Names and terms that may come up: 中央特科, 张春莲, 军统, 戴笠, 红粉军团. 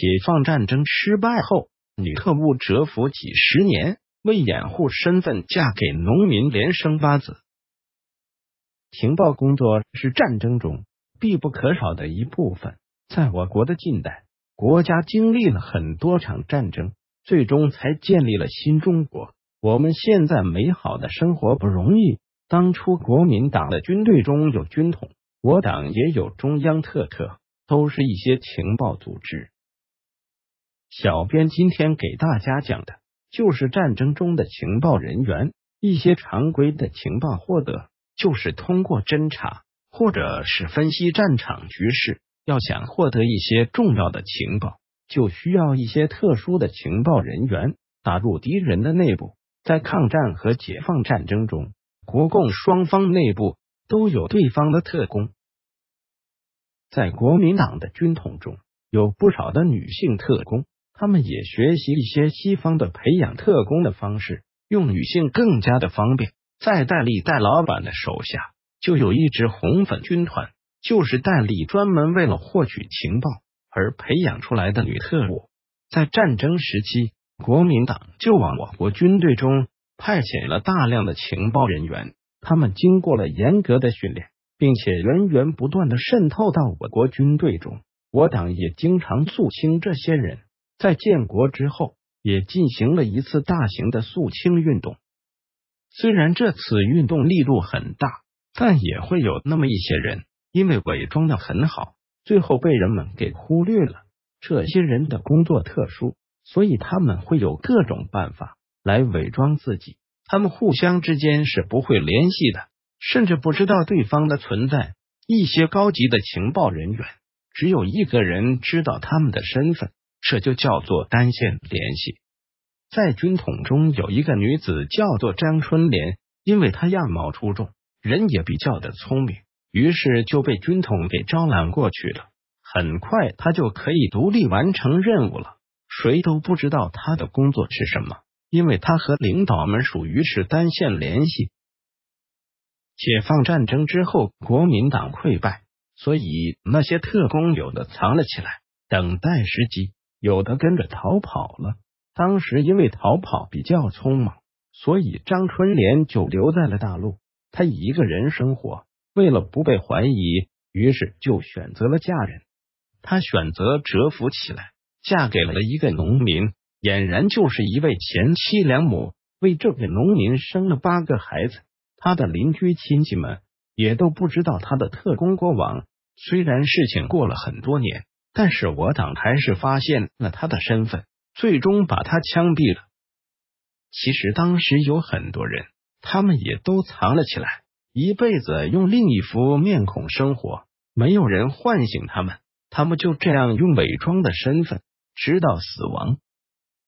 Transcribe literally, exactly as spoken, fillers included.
解放战争失败后，女特务蛰伏几十年，为掩护身份嫁给农民，连生八子。情报工作是战争中必不可少的一部分。在我国的近代，国家经历了很多场战争，最终才建立了新中国。我们现在美好的生活不容易。当初国民党的军队中有军统，我党也有中央特科，都是一些情报组织。小编今天给大家讲的就是战争中的情报人员，一些常规的情报获得就是通过侦查或者是分析战场局势。要想获得一些重要的情报，就需要一些特殊的情报人员打入敌人的内部。在抗战和解放战争中，国共双方内部都有对方的特工。在国民党的军统中有不少的女性特工，她们也学习一些西方的培养特工的方式，用女性更加的方便。在戴笠戴老板的手下就有一支红粉军团，就是戴笠专门为了获取情报而培养出来的女特务。在战争时期，国民党就往我国军队中派遣了大量的情报人员，他们经过了严格的训练，并且源源不断的渗透到我国军队中。我党也经常肃清这些人。在建国之后，也进行了一次大型的肃清运动。虽然这次运动力度很大，但也会有那么一些人因为伪装得很好，最后被人们给忽略了。这些人的工作特殊，所以他们会有各种办法来伪装自己，他们互相之间是不会联系的，甚至不知道对方的存在。一些高级的情报人员只有一个人知道他们的身份，这就叫做单线联系。在军统中有一个女子叫做张春莲，因为她样貌出众，人也比较的聪明，于是就被军统给招揽过去了。很快她就可以独立完成任务了，谁都不知道他的工作是什么，因为他和领导们属于是单线联系。解放战争之后，国民党溃败，所以那些特工有的藏了起来，等待时机，有的跟着逃跑了。当时因为逃跑比较匆忙，所以张春莲就留在了大陆，他一个人生活，为了不被怀疑，于是就选择了嫁人。他选择蛰伏起来，嫁给了一个农民，俨然就是一位贤妻良母，为这个农民生了八个孩子。他的邻居亲戚们也都不知道他的特工过往。虽然事情过了很多年，但是我党还是发现了他的身份，最终把他枪毙了。其实当时有很多人，他们也都藏了起来，一辈子用另一副面孔生活，没有人唤醒他们，他们就这样用伪装的身份直到死亡。